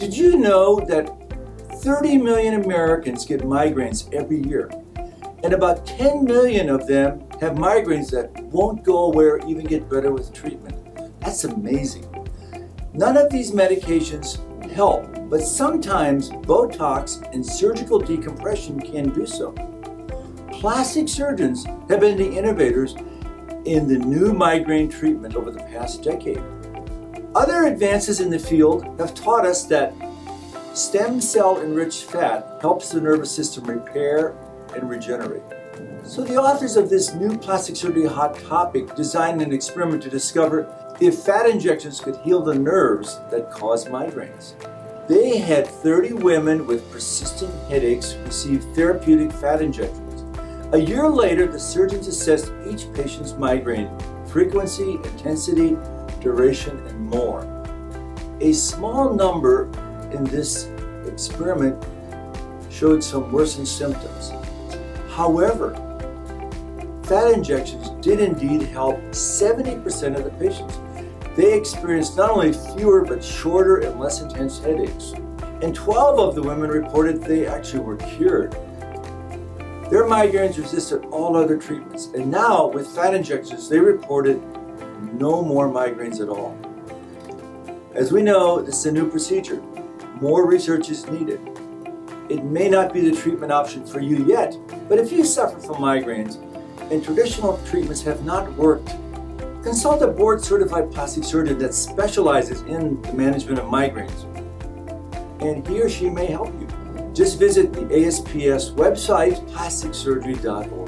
Did you know that 30 million Americans get migraines every year? And about 10 million of them have migraines that won't go away or even get better with treatment. That's amazing. None of these medications help, but sometimes Botox and surgical decompression can do so. Plastic surgeons have been the innovators in the new migraine treatment over the past decade. Other advances in the field have taught us that stem cell enriched fat helps the nervous system repair and regenerate. So the authors of this new plastic surgery hot topic designed an experiment to discover if fat injections could heal the nerves that cause migraines. They had 30 women with persistent headaches receive therapeutic fat injections. A year later, the surgeons assessed each patient's migraine frequency, intensity, duration, and more. A small number in this experiment showed some worsened symptoms. However, fat injections did indeed help 70% of the patients. They experienced not only fewer but shorter and less intense headaches. And 12 of the women reported they actually were cured. Their migraines resisted all other treatments. And now with fat injections, they reported no more migraines at all. As we know, this is a new procedure. More research is needed. It may not be the treatment option for you yet, but if you suffer from migraines, and traditional treatments have not worked, consult a board-certified plastic surgeon that specializes in the management of migraines, and he or she may help you. Just visit the ASPS website, plasticsurgery.org.